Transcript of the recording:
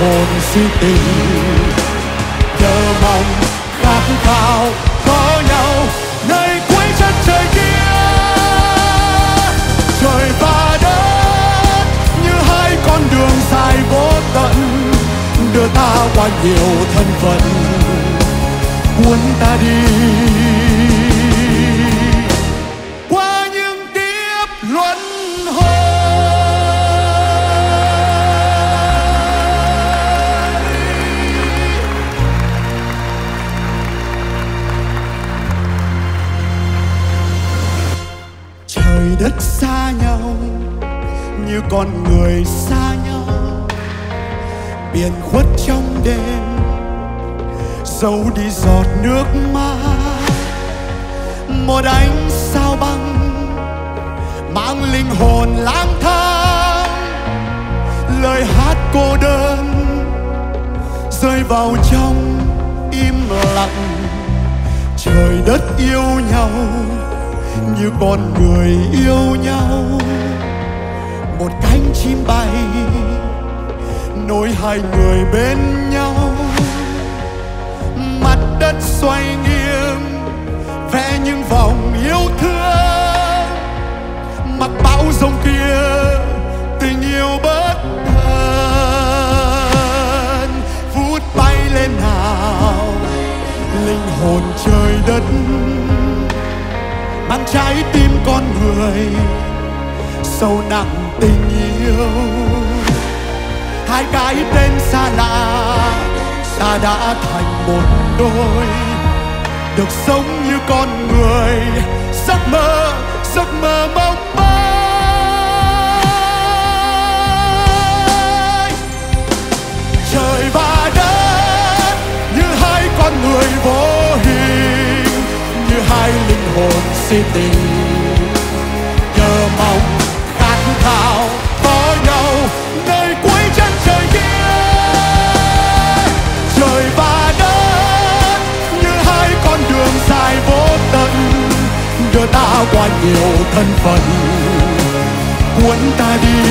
Horn City เจอมันรักเขาcó nhau nơi cuối chân trời kia trời và đất như hai con đường dài vô tận đưa ta qua nhiều thân phận cuốn ta đi qua những kiếp luân hồi.Trời đất xa nhau như con người xa nhau biển khuất trong đêm giấu đi giọt nước mắt một ánh sao băng mang linh hồn lang thang lời hát cô đơn rơi vào trong im lặng trời đất yêu nhau như con người yêu nhau một cánh chim bay nối hai người bên nhau mặt đất xoay nghiêng vẽ những vòng yêu thương mặc bão giông kia tình yêu bất thân vút bay lên nào linh hồn trời đất mang trái tim con người sâu nặng tình yêu hai cái tên xa lạ ta đã thành một đôi được sống như con người giấc mơ mong mơ trời và đất như hai con người vô hình như hai linh hồn si tình chờ mong khát khao có nhau nơi cuối chân trời kia trời và đất như hai con đường dài vô tận đưa ta qua nhiều thân phận cuốn ta đi